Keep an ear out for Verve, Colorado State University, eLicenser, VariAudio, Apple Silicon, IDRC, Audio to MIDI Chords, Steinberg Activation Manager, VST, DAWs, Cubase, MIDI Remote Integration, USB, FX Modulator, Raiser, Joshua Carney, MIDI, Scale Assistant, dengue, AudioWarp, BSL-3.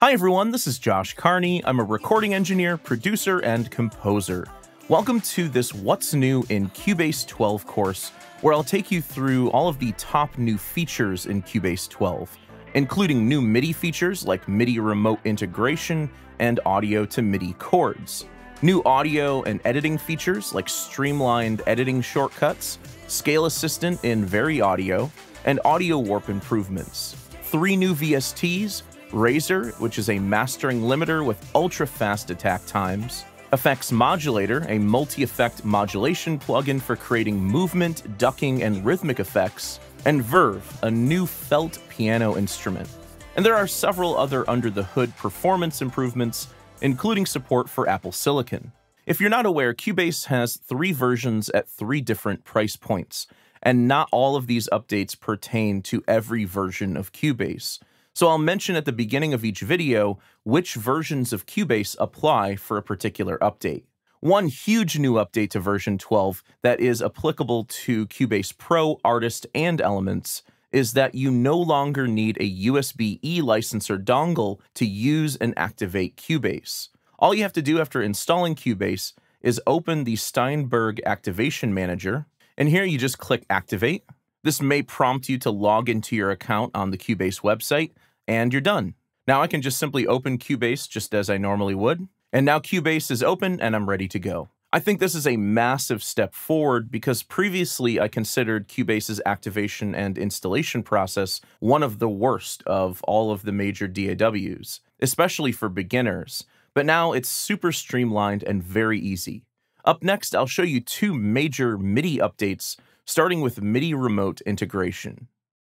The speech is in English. Hi everyone, this is Josh Carney. I'm a recording engineer, producer, and composer. Welcome to this What's New in Cubase 12 course, where I'll take you through all of the top new features in Cubase 12, including new MIDI features like MIDI Remote Integration and Audio to MIDI Chords, new audio and editing features like streamlined editing shortcuts, Scale Assistant in VariAudio, and AudioWarp improvements, 3 new VSTs, Raiser, which is a mastering limiter with ultra-fast attack times, FX Modulator, a multi-effect modulation plugin for creating movement, ducking, and rhythmic effects, and Verve, a new felt piano instrument. And there are several other under-the-hood performance improvements, including support for Apple Silicon. If you're not aware, Cubase has 3 versions at 3 different price points, and not all of these updates pertain to every version of Cubase. So I'll mention at the beginning of each video which versions of Cubase apply for a particular update. One huge new update to version 12 that is applicable to Cubase Pro, Artist, and Elements is that you no longer need a USB eLicenser dongle to use and activate Cubase. All you have to do after installing Cubase is open the Steinberg Activation Manager, and here you just click Activate. This may prompt you to log into your account on the Cubase website, and you're done. Now I can just simply open Cubase just as I normally would. And now Cubase is open and I'm ready to go. I think this is a massive step forward because previously I considered Cubase's activation and installation process one of the worst of all of the major DAWs, especially for beginners. But now it's super streamlined and very easy. Up next, I'll show you 2 major MIDI updates, starting with MIDI Remote Integration.